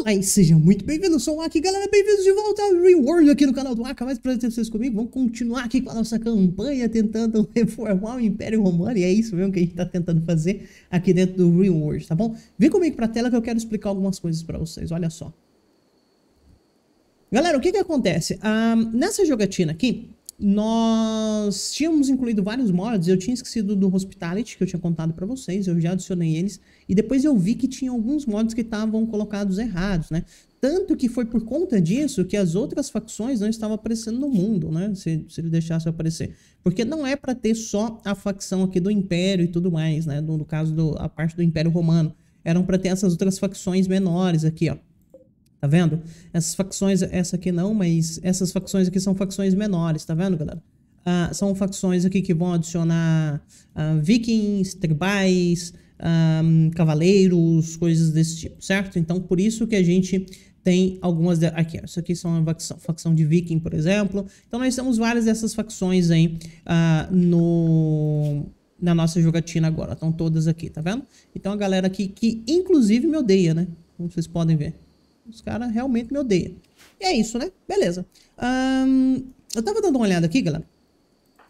Olá e sejam muito bem-vindos, eu sou o Aka, galera, bem-vindos de volta ao RimWorld aqui no canal do Aka, mais prazer ter vocês comigo. Vamos continuar aqui com a nossa campanha tentando reformar o Império Romano, e é isso mesmo que a gente tá tentando fazer aqui dentro do RimWorld, tá bom? Vem comigo pra tela que eu quero explicar algumas coisas pra vocês, olha só. Galera, o que que acontece? Nessa jogatina aqui, nós tínhamos incluído vários mods. Eu tinha esquecido do Hospitality, que eu tinha contado pra vocês. Eu já adicionei eles. E depois eu vi que tinha alguns mods que estavam colocados errados, né? Tanto que foi por conta disso que as outras facções não estavam aparecendo no mundo, né? Se ele deixasse aparecer. Porque não é pra ter só a facção aqui do Império e tudo mais, né? No caso, a parte do Império Romano. Eram pra ter essas outras facções menores aqui, ó. Tá vendo? Essas facções, essa aqui não, mas essas facções aqui são facções menores, tá vendo, galera? São facções aqui que vão adicionar vikings, tribais, cavaleiros, coisas desse tipo, certo? Então, por isso que a gente tem algumas... Aqui, ó, isso aqui são uma facção de viking, por exemplo. Então, nós temos várias dessas facções aí na nossa jogatina agora. Estão todas aqui, tá vendo? Então, a galera aqui que, inclusive, me odeia, né? Como vocês podem ver. Os caras realmente me odeiam. E é isso, né? Beleza. Eu tava dando uma olhada aqui, galera.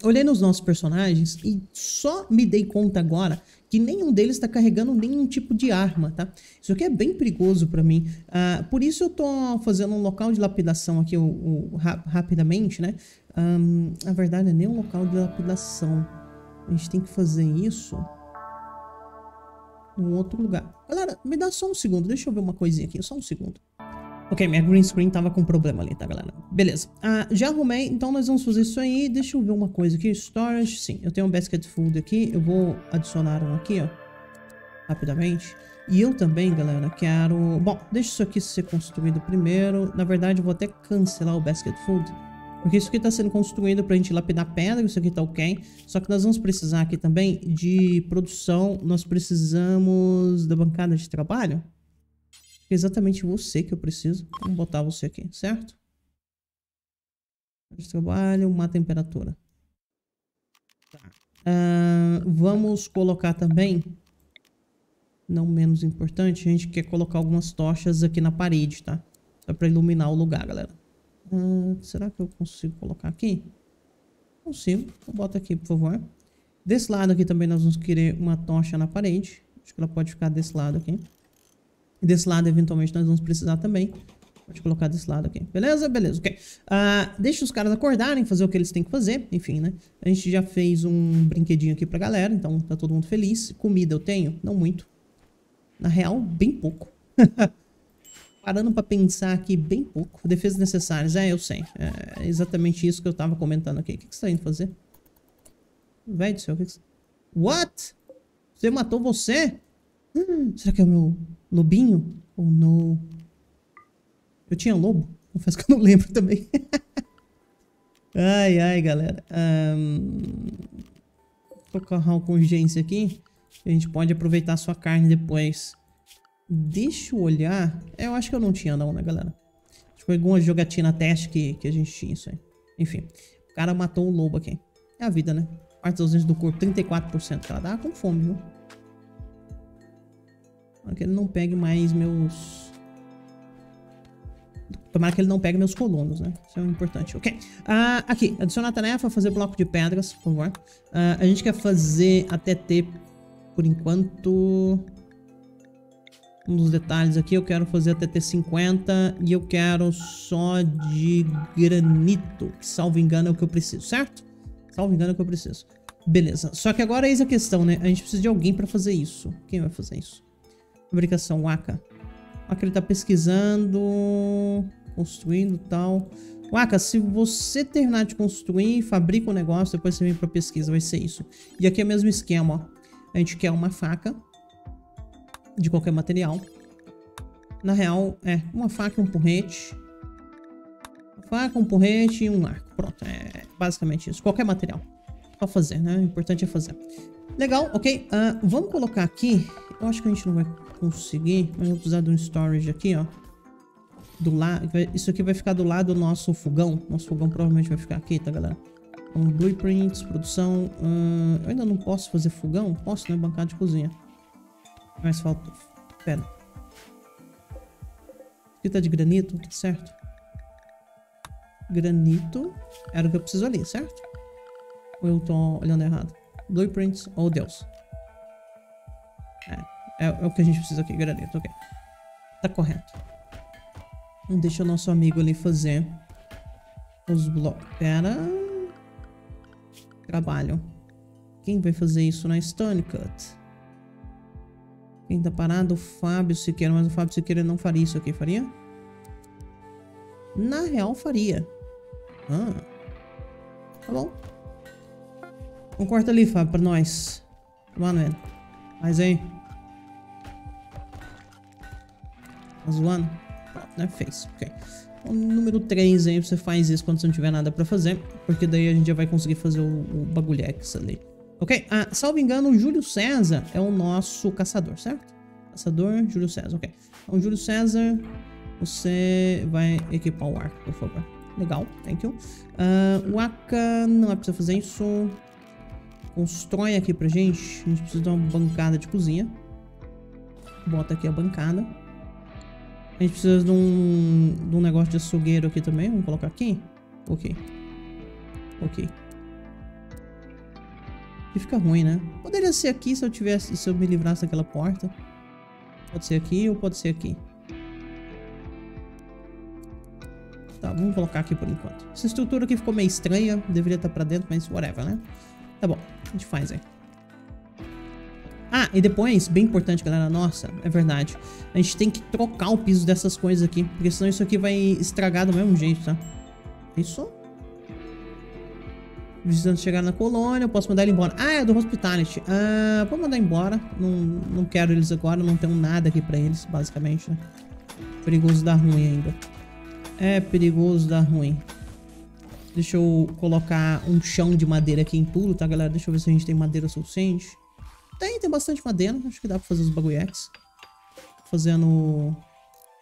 Olhei nos nossos personagens e só me dei conta agora que nenhum deles tá carregando nenhum tipo de arma, tá? Isso aqui é bem perigoso pra mim. Por isso eu tô fazendo um local de lapidação aqui rapidamente, né? Na verdade, é nem um local de lapidação. A gente tem que fazer isso... num outro lugar. Galera, me dá só um segundo. Deixa eu ver uma coisinha aqui. Só um segundo. Ok, minha green screen tava com problema ali, tá, galera? Beleza. Já arrumei. Então, nós vamos fazer isso aí. Deixa eu ver uma coisa aqui. Storage. Sim, eu tenho um basket food aqui. Eu vou adicionar um aqui, ó. Rapidamente. E eu também, galera, quero... Bom, deixa isso aqui ser construído primeiro. Na verdade, eu vou até cancelar o basket food. Porque isso aqui tá sendo construído pra gente lapidar pedra, isso aqui tá ok. Só que nós vamos precisar aqui também de produção. Nós precisamos da bancada de trabalho. É exatamente você que eu preciso. Vamos botar você aqui, certo? De trabalho, uma temperatura. Tá. Vamos colocar também... Não menos importante, a gente quer colocar algumas tochas aqui na parede, tá? Só pra iluminar o lugar, galera. Será que eu consigo colocar aqui? Consigo, bota aqui, por favor. Desse lado aqui também nós vamos querer uma tocha na parede. Acho que ela pode ficar desse lado aqui. E desse lado eventualmente nós vamos precisar também. Pode colocar desse lado aqui, beleza? Beleza, ok. Deixa os caras acordarem, fazer o que eles têm que fazer. Enfim, né? A gente já fez um brinquedinho aqui pra galera, então tá todo mundo feliz. Comida eu tenho? Não muito. Na real, bem pouco. Parando pra pensar aqui bem pouco. Defesas necessárias. É, eu sei. É exatamente isso que eu tava comentando aqui. O que você tá indo fazer? Véi do céu. What? Você matou você? Será que é o meu lobinho? Ou oh, não? Eu tinha lobo? Confesso que eu não lembro também. Ai, ai, galera. Vou colocar uma urgência aqui. A gente pode aproveitar a sua carne depois. Deixa eu olhar... Eu acho que eu não tinha não, né, galera? Acho que foi alguma jogatina teste que a gente tinha isso aí. Enfim. O cara matou o lobo aqui. É a vida, né? Parte dos dentes do corpo, 34%. Cara, dá com fome, viu? Tomara que ele não pegue mais meus... Tomara que ele não pegue meus colonos, né? Isso é importante. Ok. Aqui. Adicionar a tarefa, fazer bloco de pedras, por favor. A gente quer fazer até ter... Por enquanto... Um dos detalhes aqui, eu quero fazer até ter 50 e eu quero só de granito, que salvo engano é o que eu preciso, certo? Salvo engano é o que eu preciso. Beleza, só que agora eis a questão, né? A gente precisa de alguém pra fazer isso. Quem vai fazer isso? Fabricação, Waka. Waka, ele tá pesquisando, construindo e tal. Waka, se você terminar de construir, fabrica um negócio, depois você vem pra pesquisa, vai ser isso. E aqui é o mesmo esquema, ó. A gente quer uma faca. De qualquer material. Na real, é uma faca, um porrete. Uma faca, um porrete e um arco. Pronto, é basicamente isso. Qualquer material. Pra fazer, né? O importante é fazer. Legal, ok. Vamos colocar aqui. Eu acho que a gente não vai conseguir. Mas eu vou precisar de um storage aqui, ó. Do lado. Isso aqui vai ficar do lado do nosso fogão. Nosso fogão provavelmente vai ficar aqui, tá, galera? Então, blueprints, produção. Eu ainda não posso fazer fogão? Posso, né? Bancada de cozinha. Mas falta... Pera. Fita de granito, tudo certo. Granito era o que eu preciso ali, certo? Ou eu tô olhando errado? Blueprints, oh Deus. É o que a gente precisa aqui, granito, ok. Tá correto. Deixa o nosso amigo ali fazer os blocos. Pera. Trabalho. Quem vai fazer isso na Stone Cut? Quem tá parado? O Fábio Siqueira. Mas o Fábio Siqueira não faria isso aqui, faria? Na real, faria. Ah. Tá bom. Um corta ali, Fábio, pra nós. Mano, mas aí. Tá zoando? Pronto, né? Fez. Ok. O número 3 aí, você faz isso quando você não tiver nada pra fazer. Porque daí a gente já vai conseguir fazer o bagulhex ali. Ok? Ah, salvo engano, o Júlio César é o nosso caçador, certo? Caçador, Júlio César, ok. Então, Júlio César, você vai equipar o arco, por favor. Legal, thank you. O Aka, não é preciso fazer isso. Constrói aqui pra gente. A gente precisa de uma bancada de cozinha. Bota aqui a bancada. A gente precisa de um negócio de açougueiro aqui também. Vamos colocar aqui. Ok. Ok. E fica ruim, né? Poderia ser aqui se eu tivesse, se eu me livrasse daquela porta. Pode ser aqui ou pode ser aqui. Tá, vamos colocar aqui por enquanto. Essa estrutura aqui ficou meio estranha. Deveria estar pra dentro, mas whatever, né? Tá bom, a gente faz aí. Ah, e depois, bem importante, galera, nossa, é verdade. A gente tem que trocar o piso dessas coisas aqui, porque senão isso aqui vai estragar do mesmo jeito, tá? Isso. Precisando chegar na colônia, eu posso mandar ele embora. Ah, é do Hospitality. Ah, vou mandar embora. Não quero eles agora, não tenho nada aqui pra eles, basicamente, né? Perigoso dar ruim ainda. É perigoso dar ruim. Deixa eu colocar um chão de madeira aqui em tudo, tá, galera? Deixa eu ver se a gente tem madeira suficiente. Tem bastante madeira. Acho que dá pra fazer os bagulhex. Fazendo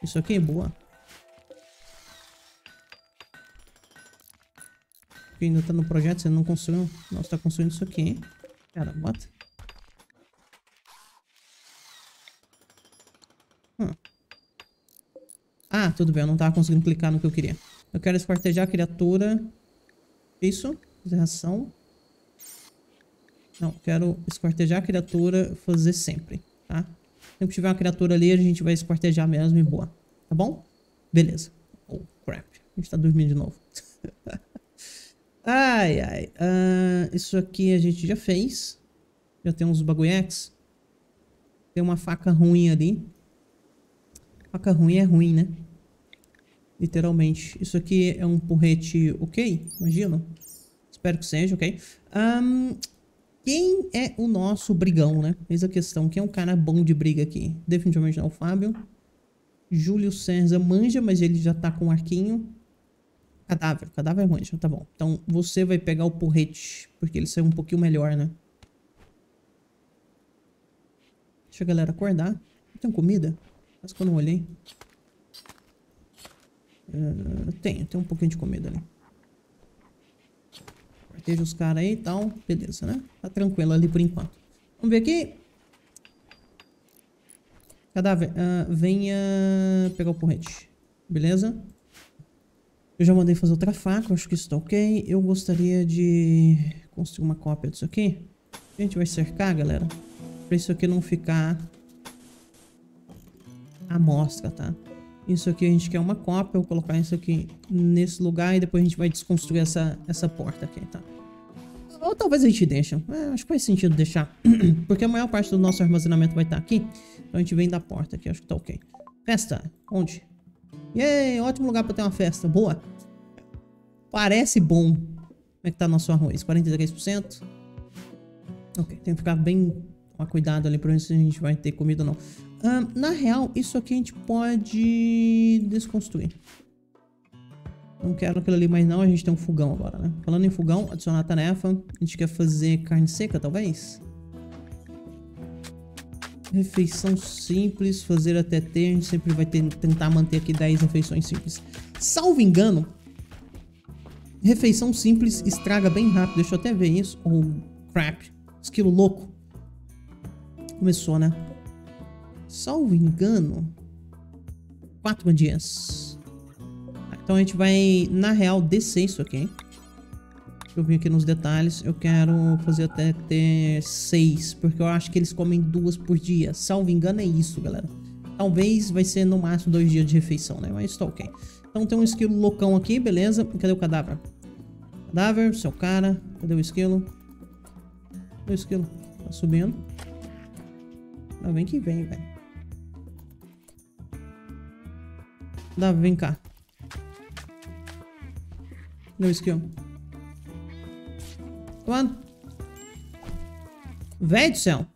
isso aqui, boa. Porque ainda tá no projeto, você não construiu. Nossa, tá construindo isso aqui, hein? Cara, bota. Ah, tudo bem. Eu não tava conseguindo clicar no que eu queria. Eu quero esquartejar a criatura. Isso, fazer ração. Não, quero esquartejar a criatura, fazer sempre, tá? Sempre que tiver uma criatura ali, a gente vai esquartejar mesmo e boa, tá bom? Beleza. Oh, crap. A gente tá dormindo de novo. Ai, ai. Isso aqui a gente já fez. Já tem uns bagulhetes. Tem uma faca ruim ali. Faca ruim é ruim, né? Literalmente. Isso aqui é um porrete ok? Imagino. Espero que seja, ok? Quem é o nosso brigão, né? Eis a questão. Quem é um cara bom de briga aqui? Definitivamente não é o Fábio. Júlio César manja, mas ele já tá com um arquinho. Cadáver. Cadáver manja, tá bom. Então você vai pegar o porrete, porque ele saiu um pouquinho melhor, né? Deixa a galera acordar. Não tem comida? Mas que eu não olhei. Tem um pouquinho de comida ali. Corteja os caras aí e tal. Beleza, né? Tá tranquilo ali por enquanto. Vamos ver aqui. Cadáver, venha pegar o porrete. Beleza? Eu já mandei fazer outra faca, acho que isso tá ok. Eu gostaria de construir uma cópia disso aqui. A gente vai cercar, galera, pra isso aqui não ficar à mostra, tá? Isso aqui a gente quer uma cópia. Eu vou colocar isso aqui nesse lugar e depois a gente vai desconstruir essa porta aqui, tá? Ou talvez a gente deixe. Acho que faz sentido deixar. Porque a maior parte do nosso armazenamento vai estar aqui. Então a gente vem da porta aqui. Acho que tá ok. Festa. Onde? Yay! Ótimo lugar pra ter uma festa. Boa. Parece bom. Como é que tá nosso arroz? 43%. Ok. Tem que ficar bem... Tomar cuidado ali pra ver se a gente vai ter comida ou não. Na real, isso aqui a gente pode desconstruir. Não quero aquilo ali mais não, a gente tem um fogão agora, né? Falando em fogão, adicionar a tarefa. A gente quer fazer carne seca, talvez? Refeição simples, fazer até ter. A gente sempre vai tentar manter aqui 10 refeições simples. Salvo engano, refeição simples estraga bem rápido. Deixa eu até ver isso. Oh, crap. Esquilo louco. Começou, né? Salvo engano, 4 dias. Então a gente vai, na real, descer isso aqui, hein? Deixa eu vir aqui nos detalhes. Eu quero fazer até ter 6, porque eu acho que eles comem 2 por dia. Salvo engano, é isso, galera. Talvez vai ser no máximo 2 dias de refeição, né? Mas tá ok. Então tem um esquilo loucão aqui, beleza. Cadê o cadáver? Cadáver, seu cara. Cadê o esquilo? Cadê o esquilo? Tá subindo. Ah, vem que vem, velho. Cadáver, vem cá. Cadê o esquilo? Mano. Velho do céu.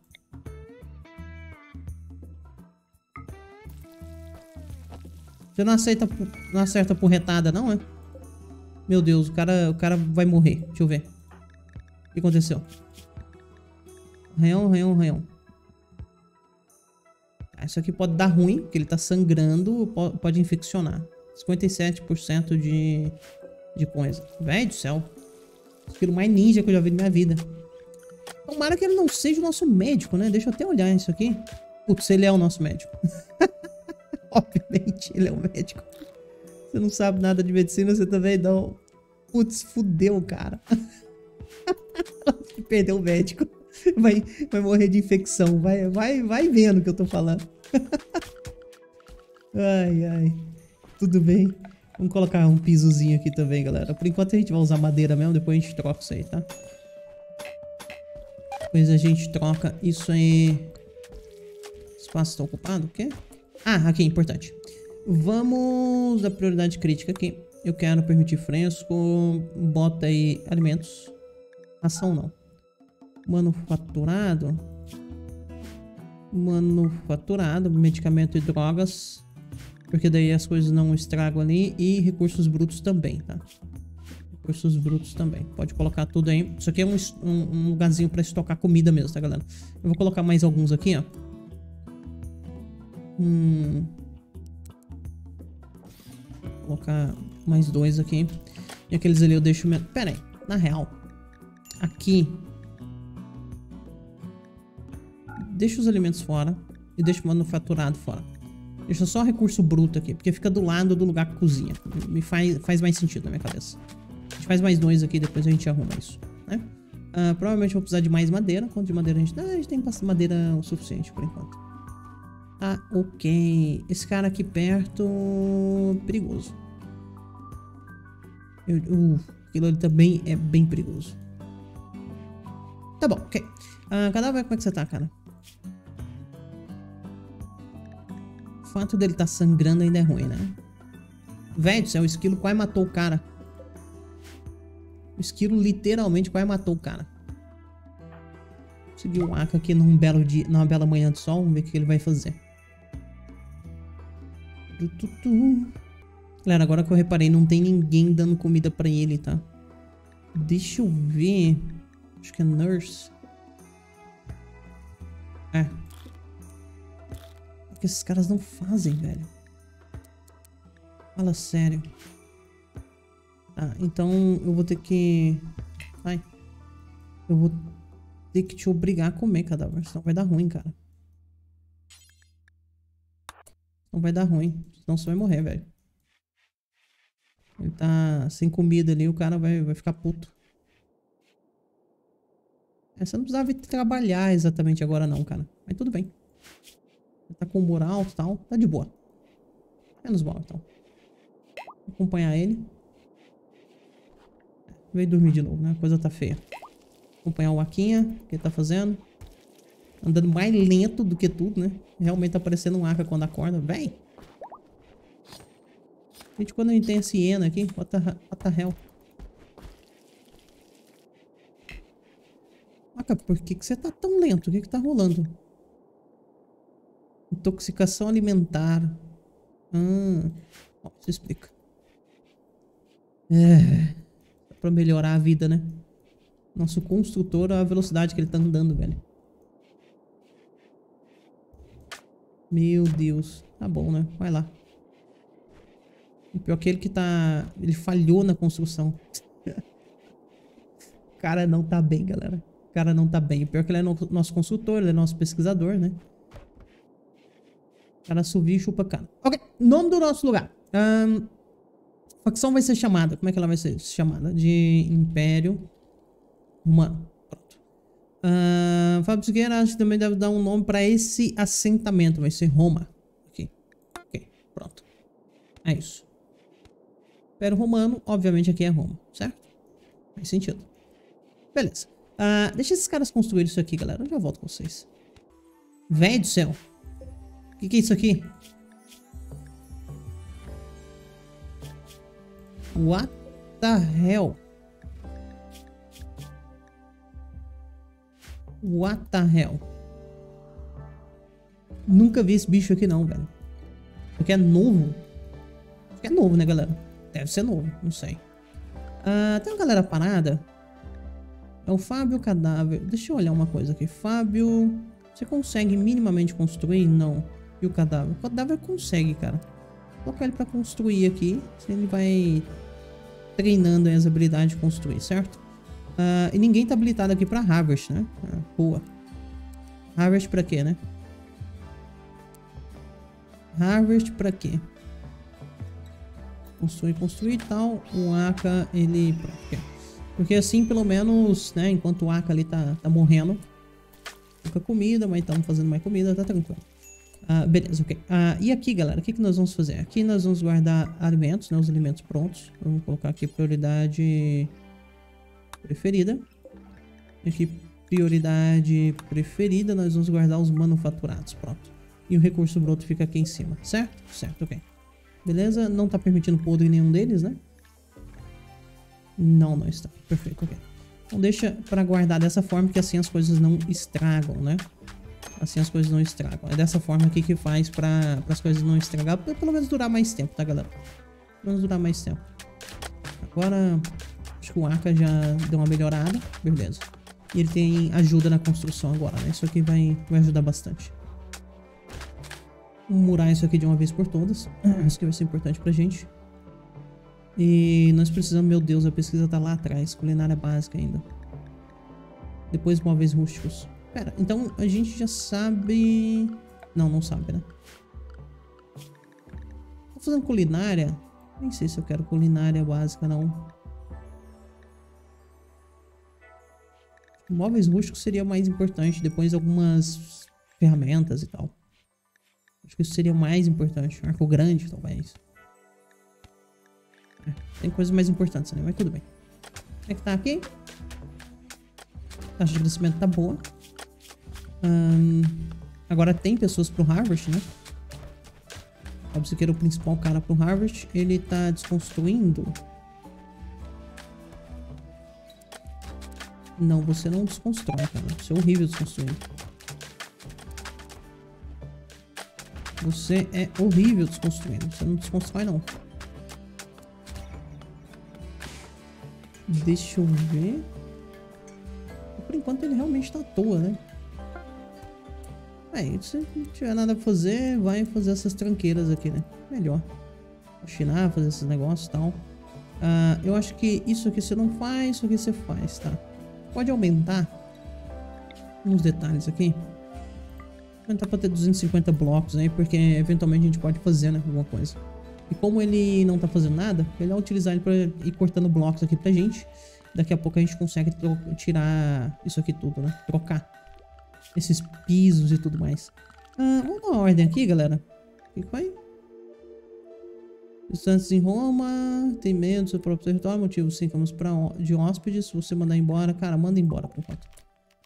Você não aceita, não acerta porretada, não, é? Meu Deus, o cara vai morrer. Deixa eu ver. O que aconteceu? Arranhão, arranhão, arranhão. Ah, isso aqui pode dar ruim, porque ele tá sangrando, pode infeccionar. 57% de coisa. Velho do céu. Pelo mais ninja que eu já vi na minha vida. Tomara que ele não seja o nosso médico, né? Deixa eu até olhar isso aqui. Putz, ele é o nosso médico. Obviamente, ele é o médico. Você não sabe nada de medicina, você também não. Putz, fudeu, cara. Perdeu o médico. Vai morrer de infecção. Vai vendo o que eu tô falando. Ai, ai. Tudo bem. Vamos colocar um pisozinho aqui também, galera. Por enquanto a gente vai usar madeira mesmo, depois a gente troca isso aí, tá? Depois a gente troca isso aí. Espaço tá ocupado? O quê? Ah, aqui, importante. Vamos dar prioridade crítica aqui. Eu quero permitir fresco. Bota aí alimentos. Ração não. Manufaturado. Manufaturado. Medicamento e drogas. Porque daí as coisas não estragam ali. E recursos brutos também, tá? Recursos brutos também. Pode colocar tudo aí. Isso aqui é um lugarzinho pra estocar comida mesmo, tá, galera? Eu vou colocar mais alguns aqui, ó. Vou colocar mais 2 aqui. E aqueles ali eu deixo... Pera aí. Na real. Aqui. Deixa os alimentos fora. E deixa o manufaturado fora. Deixa só recurso bruto aqui. Porque fica do lado do lugar que cozinha. Me faz mais sentido na minha cabeça. A gente faz mais 2 aqui. Depois a gente arruma isso, né? Provavelmente vou precisar de mais madeira. Quanto de madeira a gente... a gente tem madeira o suficiente por enquanto. Ah, ok. Esse cara aqui perto... perigoso. Aquilo ali também é bem perigoso. Tá bom, ok. Cadáver, como é que você tá, cara? O fato dele tá sangrando ainda é ruim, né? Velho do céu, o esquilo quase matou o cara. O esquilo literalmente quase matou o cara. Consegui o Aka aqui num belo dia, numa bela manhã de sol. Vamos ver o que ele vai fazer. Galera, agora que eu reparei, não tem ninguém dando comida pra ele, tá? Deixa eu ver. Acho que é nurse. É. O que esses caras não fazem, velho? Fala sério. Tá, então eu vou ter que... Ai. Eu vou ter que te obrigar a comer, cadáver. Senão vai dar ruim, cara. Não vai dar ruim. Senão você vai morrer, velho. Ele tá sem comida ali, o cara vai ficar puto. Você não precisava trabalhar exatamente agora não, cara. Mas tudo bem. Ele tá com moral e tal. Tá de boa. Menos mal, então. Vou acompanhar ele. Veio dormir de novo, né? A coisa tá feia. Acompanhar o Waquinha. O que ele tá fazendo? Andando mais lento do que tudo, né? Realmente tá parecendo um Aka quando acorda. Véi! Gente, quando a gente tem essa hiena aqui, what the hell? Aka, por que você tá tão lento? O que tá rolando? Intoxicação alimentar. Ó, isso explica. É. Dá pra melhorar a vida, né? Nosso construtor, a velocidade que ele tá andando, velho. Meu Deus. Tá bom, né? Vai lá. O pior que ele que tá... Ele falhou na construção. O cara não tá bem, galera. O cara não tá bem. O pior que ele é nosso consultor, ele é nosso pesquisador, né? Cara, subir e chupa cana. Ok, nome do nosso lugar. A facção vai ser chamada. Como é que ela vai ser chamada? De Império Romano. Pronto. Fábio Siqueira acho que também deve dar um nome pra esse assentamento. Vai ser Roma. Aqui. Ok, pronto. É isso. Império Romano, obviamente aqui é Roma, certo? Faz sentido. Beleza. Deixa esses caras construírem isso aqui, galera. Eu já volto com vocês. Véi do céu. O que, que é isso aqui? What the hell? What the hell? Nunca vi esse bicho aqui não, velho. Isso aqui é novo? Isso aqui é novo, né, galera? Deve ser novo, não sei. Tem uma galera parada. É o Fábio Cadáver. Deixa eu olhar uma coisa aqui. Fábio... Você consegue minimamente construir? Não. E o Cadáver? O Cadáver consegue, cara. Vou colocar ele pra construir aqui. Ele vai treinando as habilidades de construir, certo? E ninguém tá habilitado aqui pra Harvest, né? Boa. Harvest pra quê, né? Harvest pra quê? Construir, construir e tal. O Aka, ele... Porque assim, pelo menos, né? Enquanto o Aka ali tá morrendo... Pouca comida, mas estamos fazendo mais comida, tá tranquilo. Beleza, ok. E aqui, galera, o que, que nós vamos fazer? Aqui nós vamos guardar alimentos, né? Os alimentos prontos. Vamos colocar aqui prioridade preferida. Aqui, prioridade preferida, nós vamos guardar os manufaturados, pronto. E o recurso bruto fica aqui em cima, certo? Certo, ok. Beleza, não tá permitindo podre em nenhum deles, né? Não está. Perfeito, ok. Então deixa pra guardar dessa forma, que assim as coisas não estragam, né? Assim as coisas não estragam. É dessa forma aqui que faz pra as coisas não estragar. Pra pelo menos durar mais tempo, tá, galera? Pelo menos durar mais tempo. Agora, acho que o Aka já deu uma melhorada. Beleza. E ele tem ajuda na construção agora, né? Isso aqui vai ajudar bastante. Vamos murar isso aqui de uma vez por todas. Isso aqui vai ser importante pra gente. E nós precisamos, meu Deus, a pesquisa tá lá atrás. Culinária básica ainda. Depois móveis rústicos. Pera, então a gente já sabe... Não, não sabe, né? Tô fazendo culinária? Nem sei se eu quero culinária básica, não. Móveis rústicos seria mais importante. Depois algumas ferramentas e tal. Acho que isso seria mais importante. Arco grande, talvez. Tem coisas mais importantes, né? Mas tudo bem. Como é que tá aqui? A taxa de crescimento tá boa. Agora tem pessoas pro Harvest, né? Óbvio que era o principal cara pro Harvest. Ele tá desconstruindo. Não, você não desconstrói, cara. Isso é horrível desconstruindo. Você é horrível desconstruindo. Você não desconstrói, não. Deixa eu ver. Por enquanto ele realmente tá à toa, né? É, se não tiver nada pra fazer, vai fazer essas tranqueiras aqui, né? Melhor. Chinar, fazer esses negócios e tal. Eu acho que isso aqui você não faz, isso aqui você faz, tá? Pode aumentar uns detalhes aqui. Aumentar pra ter 250 blocos aí, porque eventualmente a gente pode fazer, né? Alguma coisa. E como ele não tá fazendo nada, melhor utilizar ele pra ir cortando blocos aqui pra gente. Daqui a pouco a gente consegue tirar isso aqui tudo, né? Trocar esses pisos e tudo mais. Vamos dar uma ordem aqui, galera. O que vai? Estantes em Roma, tem medo do seu próprio território, motivos sim, vamos pra de hóspedes. Se você mandar embora, cara, manda embora por enquanto.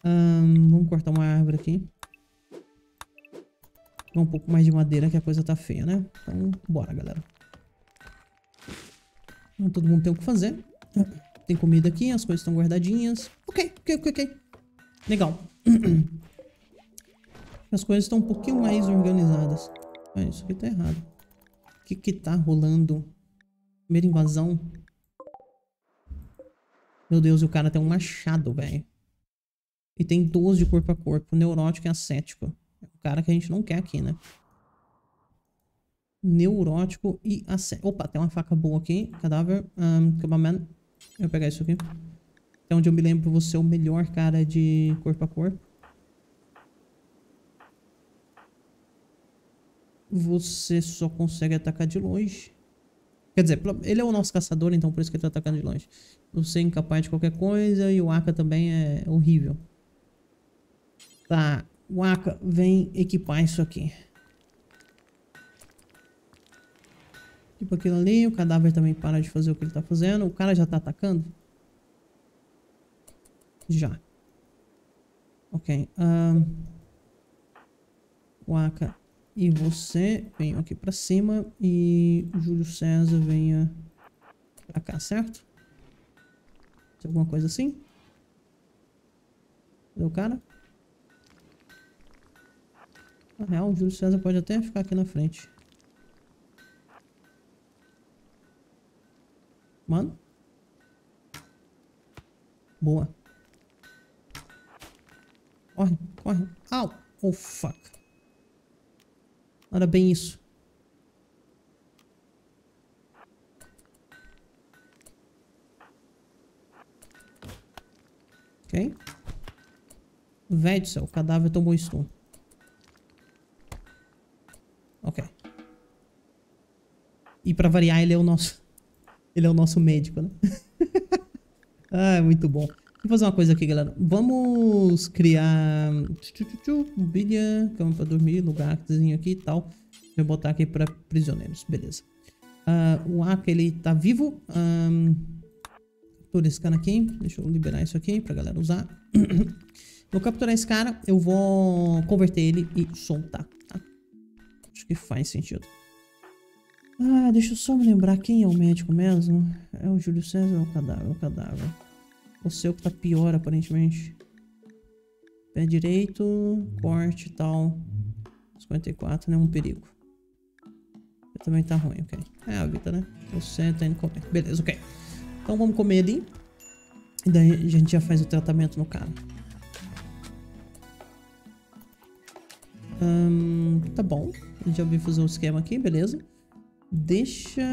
Vamos cortar uma árvore aqui. Um pouco mais de madeira que a coisa tá feia, né? Então, bora, galera. Não todo mundo tem o que fazer. Tem comida aqui, as coisas estão guardadinhas. Ok, ok, ok, ok. Legal. As coisas estão um pouquinho mais organizadas. Mas isso aqui tá errado. O que que tá rolando? Primeira invasão. Meu Deus, o cara tem um machado, velho. E tem 12 de corpo a corpo. Neurótico e ascético. O cara que a gente não quer aqui, né? Neurótico e assédio. Opa, tem uma faca boa aqui. Cadáver. Eu vou pegar isso aqui. Até onde eu me lembro, você é o melhor cara de corpo a corpo. você só consegue atacar de longe. Quer dizer, ele é o nosso caçador, então por isso que ele tá atacando de longe. Você é incapaz de qualquer coisa e o Aka também é horrível. Tá, o Aka, vem equipar isso aqui. Tipo aquilo ali, o cadáver também para de fazer o que ele tá fazendo. O cara já tá atacando? Já. Ok. O Aka... E você, venha aqui pra cima e o Júlio César venha pra cá, certo? Tem alguma coisa assim? Cadê o cara? Na real, o Júlio César pode até ficar aqui na frente. Mano. Boa. Corre, corre. Au! Oh, fuck. Olha bem isso. Ok. Velho do céu, o cadáver tomou stun. Ok. E pra variar, ele é o nosso médico, né? Ah, muito bom. Vou fazer uma coisa aqui, galera. Vamos criar... Bilha, cama pra dormir, lugarzinho aqui e tal. Vou botar aqui pra prisioneiros. Beleza. O Aka, ele tá vivo. Captura esse cara aqui. Deixa eu liberar isso aqui pra galera usar. Vou capturar esse cara. Eu vou converter ele e soltar. Tá? Acho que faz sentido. Ah, deixa eu só me lembrar quem é o médico mesmo. É o Júlio César ou o cadáver? É o cadáver. O seu que tá pior, aparentemente. Pé direito, corte e tal. 54, nenhum perigo. Ele também tá ruim, ok. É a vida, né? Você tá indo comer. Beleza, ok. Então vamos comer ali. E daí a gente já faz o tratamento no cara. Tá bom. Eu já ouvi fazer o esquema aqui, beleza. Deixa...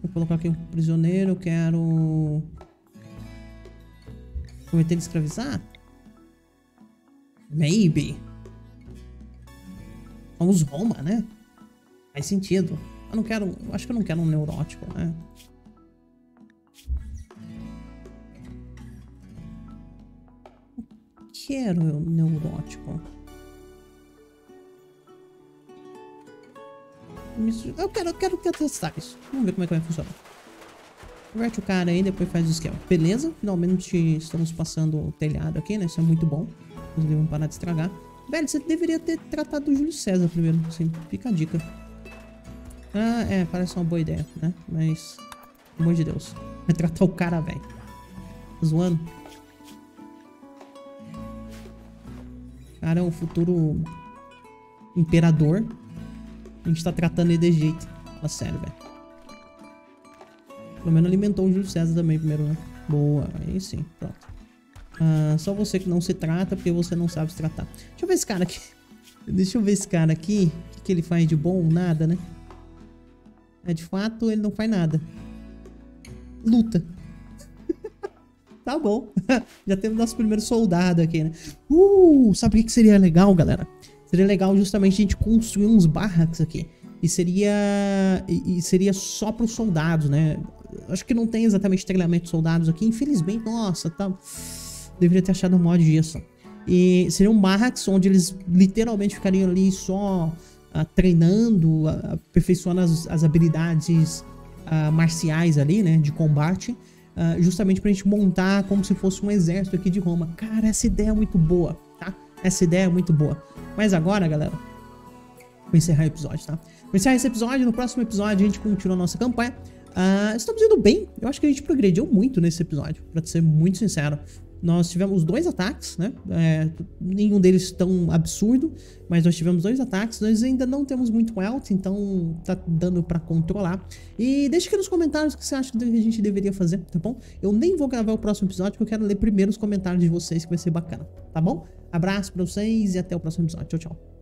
Vou colocar aqui um prisioneiro, eu quero... Prometer de escravizar? Maybe. Somos Roma, né? Faz sentido. Eu não quero... Eu acho que eu não quero um neurótico, né? Não quero um neurótico. Eu quero testar isso. Vamos ver como é que vai funcionar. Converte o cara aí, depois faz o esquema. Beleza, finalmente estamos passando o telhado aqui, né? Isso é muito bom. Inclusive, vamos parar de estragar. Velho, você deveria ter tratado o Júlio César primeiro. Assim, fica a dica. Ah, é, parece uma boa ideia, né? Mas, pelo amor de Deus. Vai tratar o cara, velho. Tá zoando? O cara é o futuro imperador. A gente tá tratando ele de jeito. Fala sério, velho. Pelo menos alimentou o Júlio César também primeiro, né? Boa, aí sim, pronto. Só você que não se trata, porque você não sabe se tratar. Deixa eu ver esse cara aqui. Deixa eu ver esse cara aqui. O que, que ele faz de bom? Nada, né? É, de fato, ele não faz nada. Luta. Tá bom. Já temos nosso primeiro soldado aqui, né? Sabe o que seria legal, galera? Seria legal justamente a gente construir uns barracos aqui. E seria só para os soldados, né? Acho que não tem exatamente treinamento de soldados aqui. Infelizmente, nossa, tá... Deveria ter achado um mod disso. E seriam barracks onde eles literalmente ficariam ali só treinando, aperfeiçoando as habilidades marciais ali, né? De combate. Justamente pra gente montar como se fosse um exército aqui de Roma. Cara, essa ideia é muito boa, tá? Essa ideia é muito boa. Mas agora, galera... Vou encerrar o episódio, tá? Vou encerrar esse episódio. No próximo episódio a gente continua a nossa campanha. Estamos indo bem. Eu acho que a gente progrediu muito nesse episódio, pra ser muito sincero. Nós tivemos 2 ataques, né? Nenhum deles tão absurdo, mas nós tivemos 2 ataques. Nós ainda não temos muito health, então tá dando pra controlar. E deixa aqui nos comentários o que você acha que a gente deveria fazer, tá bom? Eu nem vou gravar o próximo episódio, porque eu quero ler primeiro os comentários de vocês, que vai ser bacana, tá bom? Abraço pra vocês e até o próximo episódio. Tchau, tchau.